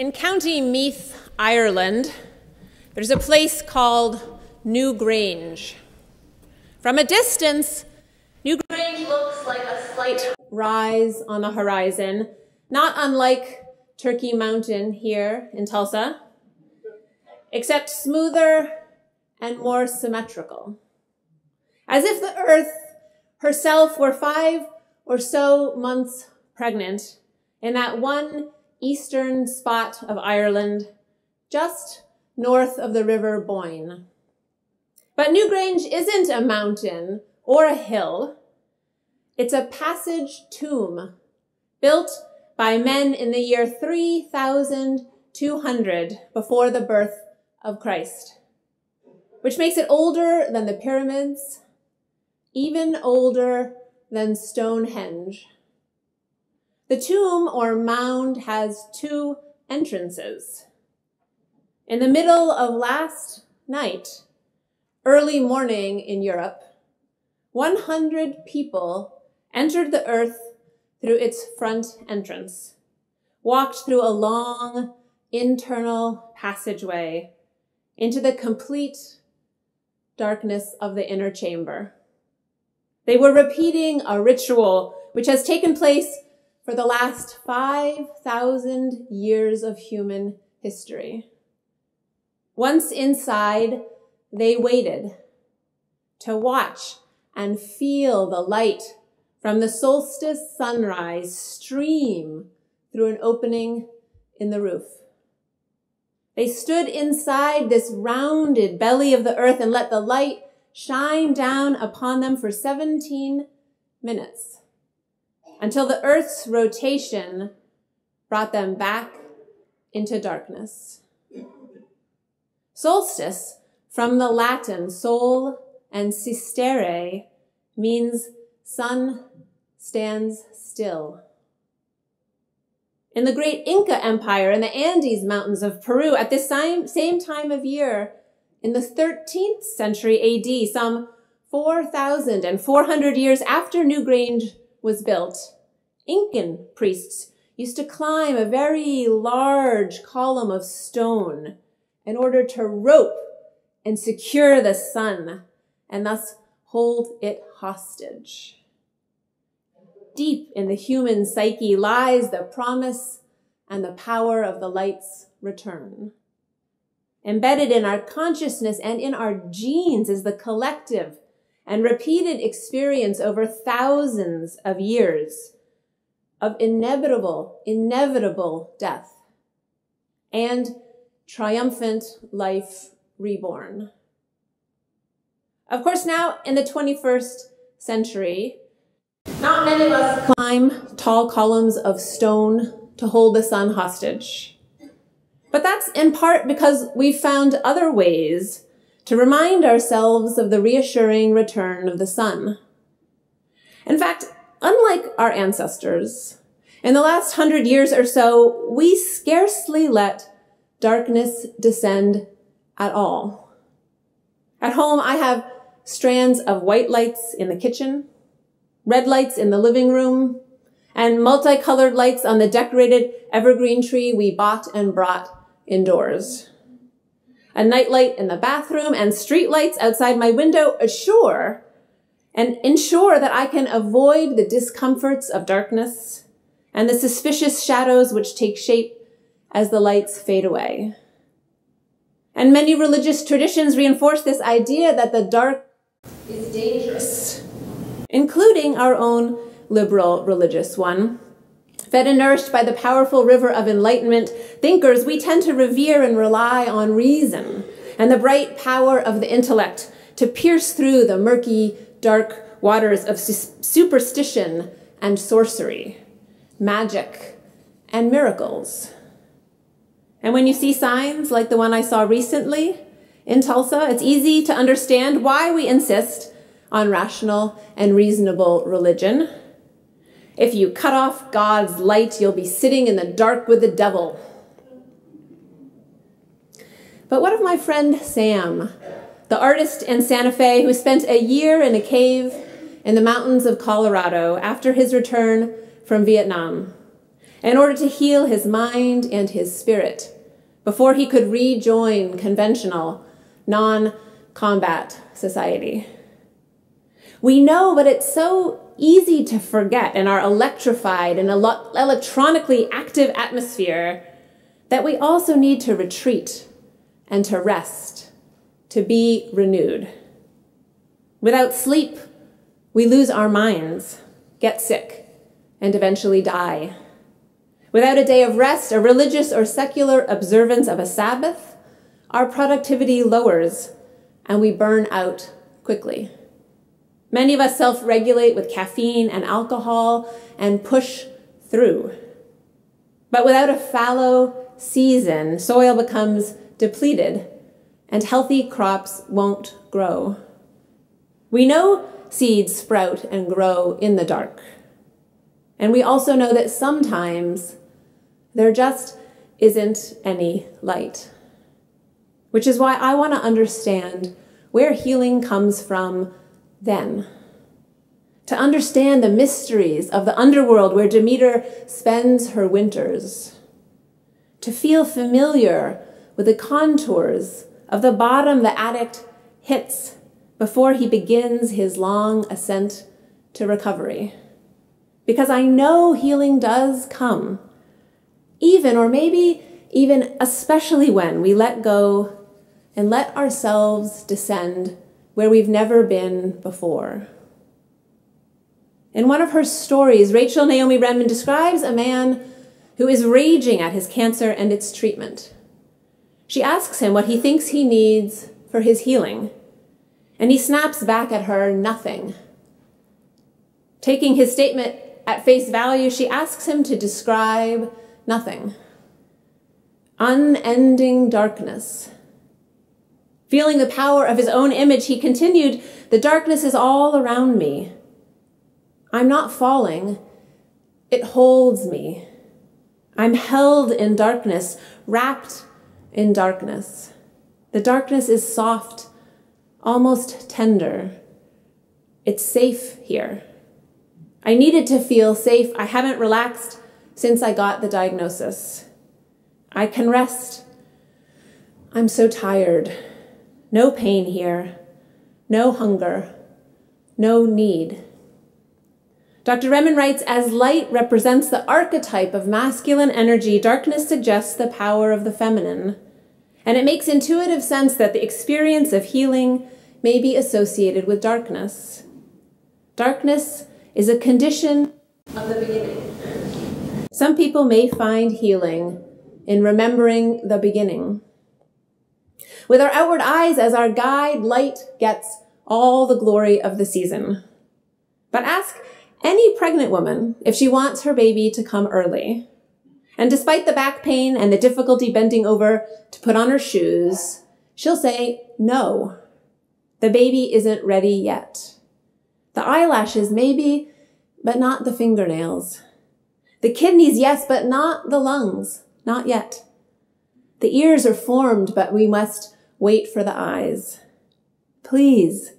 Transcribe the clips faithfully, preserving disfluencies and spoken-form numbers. In County Meath, Ireland, there's a place called Newgrange. From a distance, Newgrange looks like a slight rise on the horizon, not unlike Turkey Mountain here in Tulsa, except smoother and more symmetrical. As if the earth herself were five or so months pregnant in that one eastern spot of Ireland, just north of the River Boyne. But Newgrange isn't a mountain or a hill. It's a passage tomb built by men in the year three thousand two hundred before the birth of Christ, which makes it older than the pyramids, even older than Stonehenge. The tomb or mound has two entrances. In the middle of last night, early morning in Europe, one hundred people entered the earth through its front entrance, walked through a long internal passageway into the complete darkness of the inner chamber. They were repeating a ritual which has taken place for the last five thousand years of human history. Once inside, they waited to watch and feel the light from the solstice sunrise stream through an opening in the roof. They stood inside this rounded belly of the earth and let the light shine down upon them for seventeen minutes, until the earth's rotation brought them back into darkness. Solstice, from the Latin sol and sistere, means sun stands still. In the great Inca Empire in the Andes Mountains of Peru, at this same time of year, in the thirteenth century A D, some four thousand four hundred years after Newgrange was built, Incan priests used to climb a very large column of stone in order to rope and secure the sun, and thus hold it hostage. Deep in the human psyche lies the promise and the power of the light's return. Embedded in our consciousness and in our genes is the collective and repeated experience over thousands of years of inevitable, inevitable death and triumphant life reborn. Of course, now in the twenty-first century, not many of us climb tall columns of stone to hold the sun hostage. But that's in part because we've found other ways to remind ourselves of the reassuring return of the sun. In fact, unlike our ancestors, in the last hundred years or so, we scarcely let darkness descend at all. At home, I have strands of white lights in the kitchen, red lights in the living room, and multicolored lights on the decorated evergreen tree we bought and brought indoors. A nightlight in the bathroom and street lights outside my window assure and ensure that I can avoid the discomforts of darkness and the suspicious shadows which take shape as the lights fade away. And many religious traditions reinforce this idea that the dark is dangerous, including our own liberal religious one. Fed and nourished by the powerful river of enlightenment thinkers, we tend to revere and rely on reason and the bright power of the intellect to pierce through the murky, dark waters of superstition and sorcery, magic and miracles. And when you see signs like the one I saw recently in Tulsa, it's easy to understand why we insist on rational and reasonable religion. If you cut off God's light, you'll be sitting in the dark with the devil. But what of my friend Sam, the artist in Santa Fe who spent a year in a cave in the mountains of Colorado after his return from Vietnam? in order to heal his mind and his spirit before he could rejoin conventional, non-combat society. We know, but it's so easy to forget in our electrified and ele- electronically active atmosphere that we also need to retreat and to rest, to be renewed. Without sleep, we lose our minds, get sick, and eventually die. Without a day of rest, a religious or secular observance of a Sabbath, our productivity lowers and we burn out quickly. Many of us self-regulate with caffeine and alcohol and push through. But without a fallow season, soil becomes depleted and healthy crops won't grow. We know seeds sprout and grow in the dark. And we also know that sometimes there just isn't any light, which is why I want to understand where healing comes from then. To understand the mysteries of the underworld where Demeter spends her winters. To feel familiar with the contours of the bottom the addict hits before he begins his long ascent to recovery. Because I know healing does come, even or maybe even especially when we let go and let ourselves descend where we've never been before. In one of her stories, Rachel Naomi Remen describes a man who is raging at his cancer and its treatment. She asks him what he thinks he needs for his healing, and he snaps back at her, nothing. Taking his statement at face value, she asks him to describe nothing. Unending darkness. Feeling the power of his own image, he continued, "The darkness is all around me. I'm not falling. It holds me. I'm held in darkness, wrapped in darkness. The darkness is soft, almost tender. It's safe here. I needed to feel safe. I haven't relaxed since I got the diagnosis. I can rest. I'm so tired. No pain here. No hunger. No need." Doctor Remen writes, "As light represents the archetype of masculine energy, darkness suggests the power of the feminine. And it makes intuitive sense that the experience of healing may be associated with darkness. Darkness is a condition of the beginning. Some people may find healing in remembering the beginning. With our outward eyes as our guide, light gets all the glory of the season. But ask any pregnant woman if she wants her baby to come early. And despite the back pain and the difficulty bending over to put on her shoes, she'll say, no, the baby isn't ready yet. The eyelashes, maybe, but not the fingernails. The kidneys, yes, but not the lungs, not yet. The ears are formed, but we must wait for the eyes. Please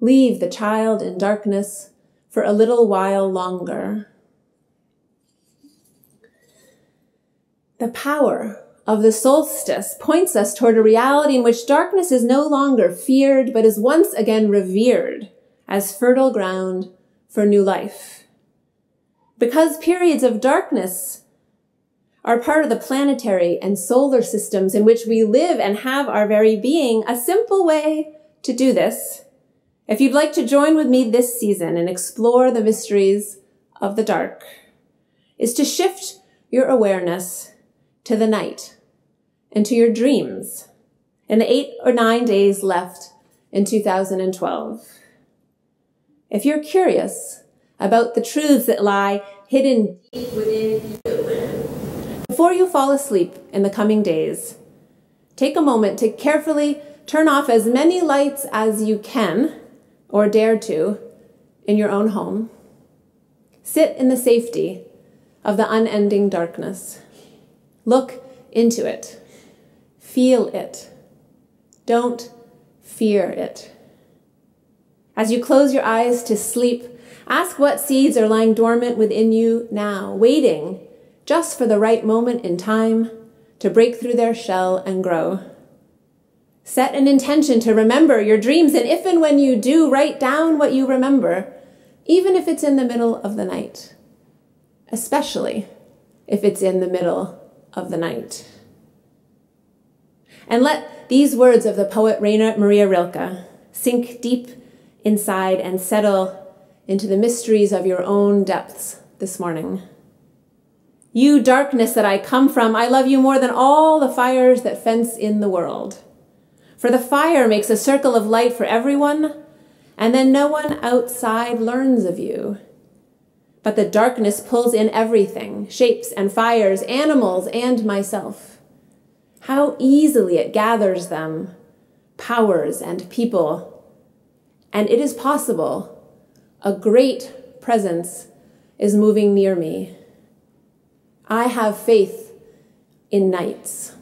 leave the child in darkness for a little while longer." The power of the solstice points us toward a reality in which darkness is no longer feared, but is once again revered as fertile ground for new life. Because periods of darkness are part of the planetary and solar systems in which we live and have our very being, a simple way to do this, if you'd like to join with me this season and explore the mysteries of the dark, is to shift your awareness to the night and to your dreams in the eight or nine days left in two thousand twelve. If you're curious about the truths that lie hidden deep within you, before you fall asleep in the coming days, take a moment to carefully turn off as many lights as you can or dare to in your own home. Sit in the safety of the unending darkness. Look into it. Feel it. Don't fear it. As you close your eyes to sleep, ask what seeds are lying dormant within you now, waiting just for the right moment in time to break through their shell and grow. Set an intention to remember your dreams, and if and when you do, write down what you remember, even if it's in the middle of the night, especially if it's in the middle of the night. And let these words of the poet Rainer Maria Rilke sink deep inside and settle into the mysteries of your own depths this morning. You darkness that I come from, I love you more than all the fires that fence in the world. For the fire makes a circle of light for everyone, and then no one outside learns of you. But the darkness pulls in everything, shapes and fires, animals and myself. How easily it gathers them, powers and people. And it is possible. A great presence is moving near me. I have faith in nights.